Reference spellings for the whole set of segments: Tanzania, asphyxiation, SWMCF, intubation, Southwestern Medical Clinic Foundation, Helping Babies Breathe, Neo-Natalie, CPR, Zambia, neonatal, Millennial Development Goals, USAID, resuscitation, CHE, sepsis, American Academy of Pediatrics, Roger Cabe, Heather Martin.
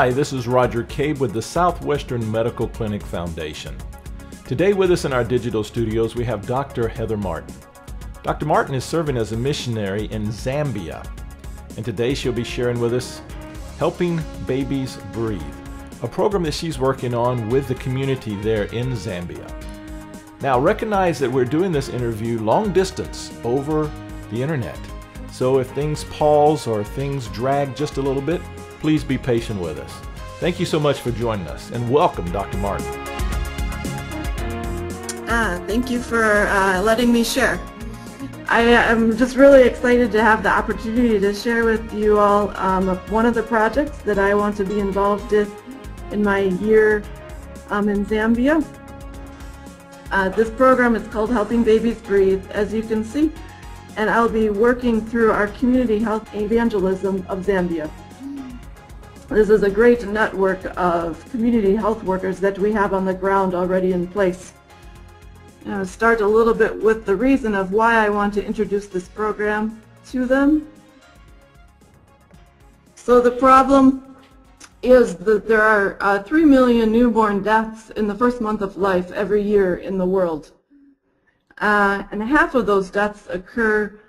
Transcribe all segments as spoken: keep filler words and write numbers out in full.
Hi, this is Roger Cabe with the Southwestern Medical Clinic Foundation. Today with us in our digital studios we have Doctor Heather Martin. Doctor Martin is serving as a missionary in Zambia, and today she'll be sharing with us Helping Babies Breathe, a program that she's working on with the community there in Zambia. Now recognize that we're doing this interview long distance over the internet, so if things pause or things drag just a little bit, please be patient with us. Thank you so much for joining us, and welcome, Doctor Martin. Ah, thank you for uh, letting me share. I am just really excited to have the opportunity to share with you all um, one of the projects that I want to be involved in in my year um, in Zambia. Uh, this program is called Helping Babies Breathe, as you can see, and I'll be working through our community health evangelism of Zambia. This is a great network of community health workers that we have on the ground already in place. And I'll start a little bit with the reason of why I want to introduce this program to them. So the problem is that there are uh, three million newborn deaths in the first month of life every year in the world. Uh, and half of those deaths occur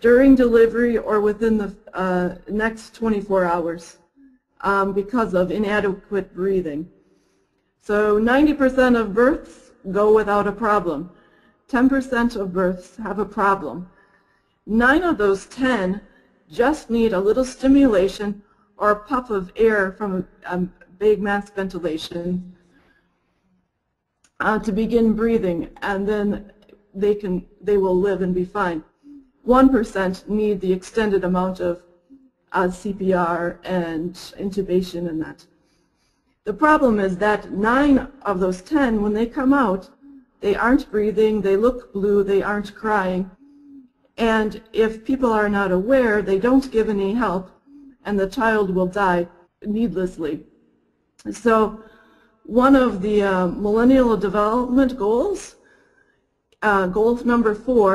during delivery or within the uh, next twenty-four hours. Um, because of inadequate breathing. So ninety percent of births go without a problem. ten percent of births have a problem. Nine of those ten just need a little stimulation or a puff of air from um, big mass ventilation uh, to begin breathing, and then they can they will live and be fine. one percent need the extended amount of Uh, C P R and intubation and that. The problem is that nine of those ten, when they come out, they aren't breathing, they look blue, they aren't crying, and if people are not aware, they don't give any help, and the child will die needlessly. So one of the uh, Millennial Development Goals, uh, goal number four,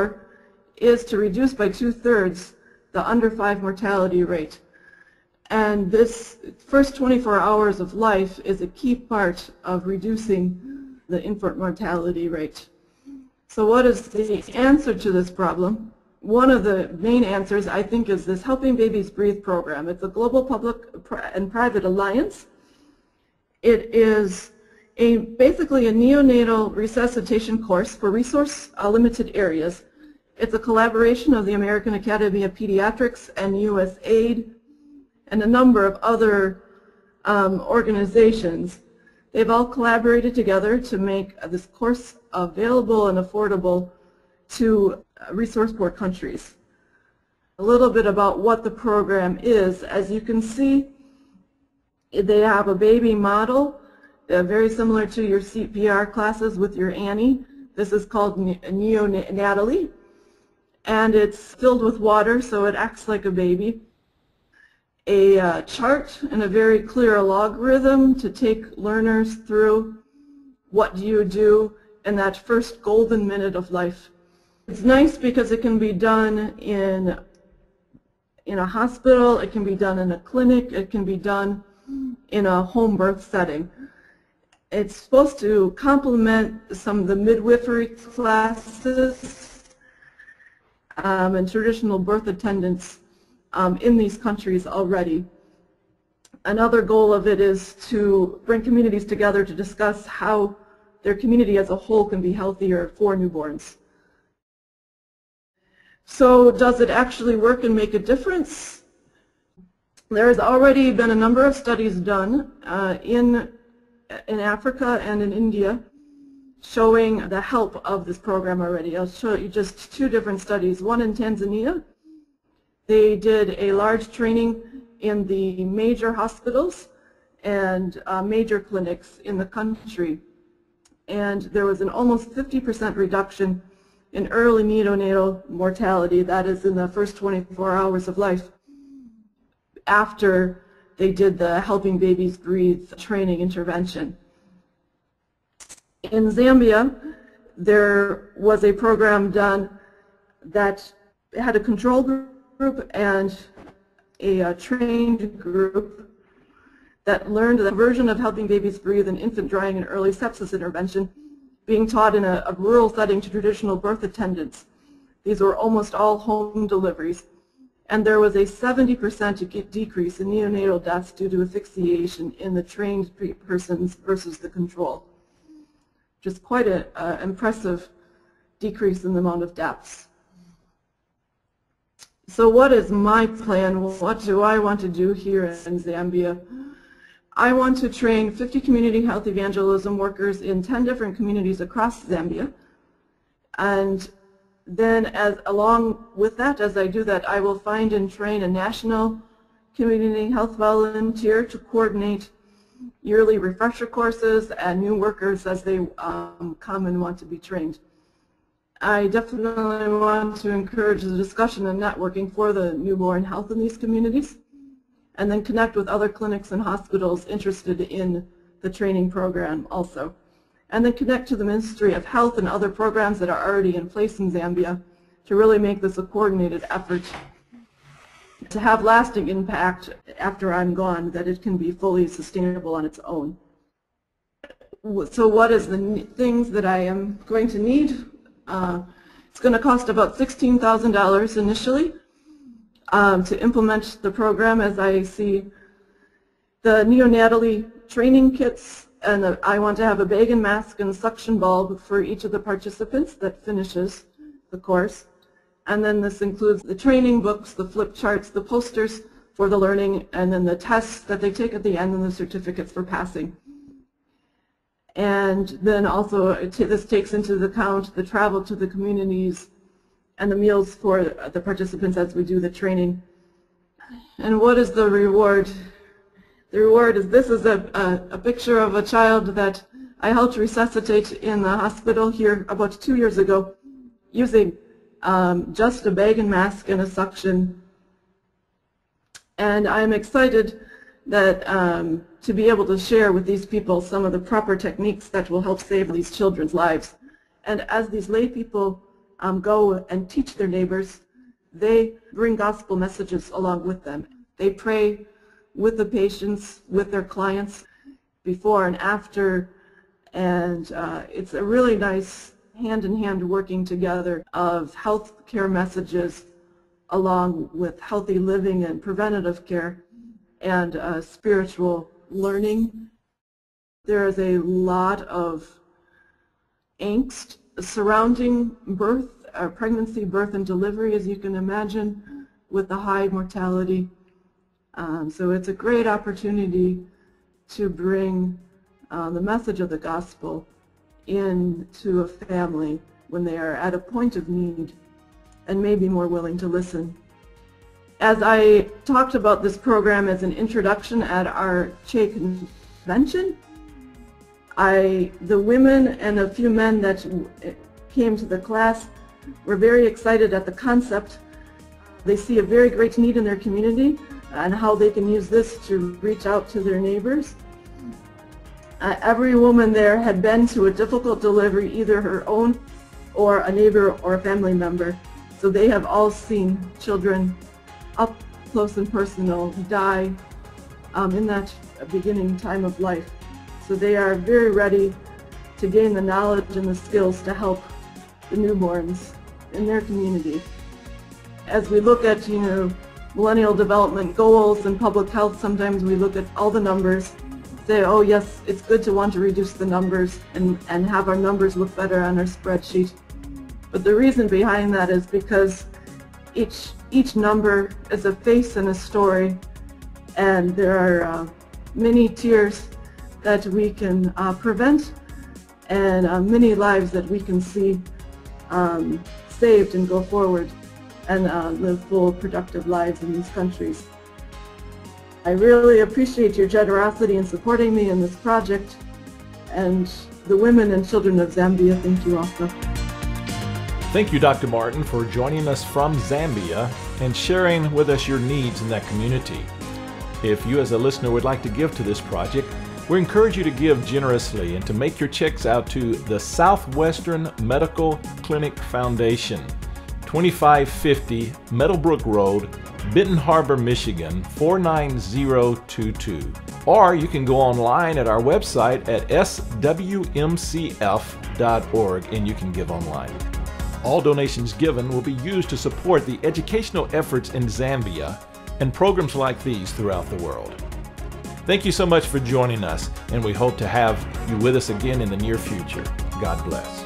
is to reduce by two-thirds the under five mortality rate. And this first twenty-four hours of life is a key part of reducing the infant mortality rate. So what is the answer to this problem? One of the main answers, I think, is this Helping Babies Breathe program. It's a global public and private alliance. It is a basically a neonatal resuscitation course for resource limited areas. It's a collaboration of the American Academy of Pediatrics and U S A I D and a number of other um, organizations. They've all collaborated together to make this course available and affordable to resource-poor countries. A little bit about what the program is. As you can see, they have a baby model, uh, very similar to your C P R classes with your Annie. This is called Neo-Natalie. And it's filled with water, so it acts like a baby. A uh, chart and a very clear logarithm to take learners through what do you do in that first golden minute of life. It's nice because it can be done in, in a hospital, it can be done in a clinic, it can be done in a home birth setting. It's supposed to complement some of the midwifery classes Um, and traditional birth attendants um, in these countries already. Another goal of it is to bring communities together to discuss how their community as a whole can be healthier for newborns. So does it actually work and make a difference? There has already been a number of studies done uh, in, in Africa and in India showing the help of this program already. I'll show you just two different studies. One in Tanzania. They did a large training in the major hospitals and uh, major clinics in the country. And there was an almost fifty percent reduction in early neonatal mortality, that is in the first twenty-four hours of life, after they did the Helping Babies Breathe training intervention. In Zambia, there was a program done that had a control group and a, a trained group. that learned the version of Helping Babies Breathe and infant drying and early sepsis intervention being taught in a, a rural setting to traditional birth attendants. These were almost all home deliveries. And there was a seventy percent decrease in neonatal deaths due to asphyxiation in the trained persons versus the control. Just quite an uh, impressive decrease in the amount of deaths. So what is my plan? What do I want to do here in Zambia? I want to train fifty community health evangelism workers in ten different communities across Zambia. And then as along with that, as I do that, I will find and train a national community health volunteer to coordinate yearly refresher courses and new workers as they um, come and want to be trained. I definitely want to encourage the discussion and networking for the newborn health in these communities, and then connect with other clinics and hospitals interested in the training program also. And then connect to the Ministry of Health and other programs that are already in place in Zambia to really make this a coordinated effort to have lasting impact after I'm gone, that it can be fully sustainable on its own. So what is the things that I am going to need? Uh, it's going to cost about sixteen thousand dollars initially um, to implement the program, as I see the Neo-Natalie training kits, and the, I want to have a bag and mask and suction bulb for each of the participants that finishes the course. And then this includes the training books, the flip charts, the posters for the learning, and then the tests that they take at the end, and the certificates for passing. And then also this takes into account the travel to the communities and the meals for the participants as we do the training. And what is the reward? The reward is this is a, a, a picture of a child that I helped resuscitate in the hospital here about two years ago using um, just a bag and mask and a suction. And I'm excited that um, to be able to share with these people some of the proper techniques that will help save these children's lives. And as these lay people um, go and teach their neighbors, they bring gospel messages along with them. They pray with the patients, with their clients, before and after, and uh, it's a really nice hand-in-hand working together of health care messages along with healthy living and preventative care and uh, spiritual learning. There is a lot of angst surrounding birth, or pregnancy, birth, and delivery, as you can imagine, with the high mortality. Um, so it's a great opportunity to bring uh, the message of the gospel into a family when they are at a point of need and may be more willing to listen. As I talked about this program as an introduction at our C H E convention, I, the women and a few men that came to the class were very excited at the concept. They see a very great need in their community and how they can use this to reach out to their neighbors. Uh, every woman there had been to a difficult delivery, either her own or a neighbor or a family member. So they have all seen children up close and personal die um, in that beginning time of life. So they are very ready to gain the knowledge and the skills to help the newborns in their community. As we look at, you know, Millennial Development Goals and public health, sometimes we look at all the numbers, say, oh yes, it's good to want to reduce the numbers and, and have our numbers look better on our spreadsheet. But the reason behind that is because each, each number is a face and a story, and there are uh, many tears that we can uh, prevent and uh, many lives that we can see um, saved and go forward and uh, live full, productive lives in these countries. I really appreciate your generosity in supporting me in this project, and the women and children of Zambia, thank you also. Thank you, Doctor Martin, for joining us from Zambia and sharing with us your needs in that community. If you as a listener would like to give to this project, we encourage you to give generously and to make your checks out to the Southwestern Medical Clinic Foundation, twenty-five fifty Meadowbrook Road, Benton Harbor, Michigan four nine zero two two. Or you can go online at our website at S W M C F dot org and you can give online. All donations given will be used to support the educational efforts in Zambia and programs like these throughout the world. Thank you so much for joining us, and we hope to have you with us again in the near future. God bless.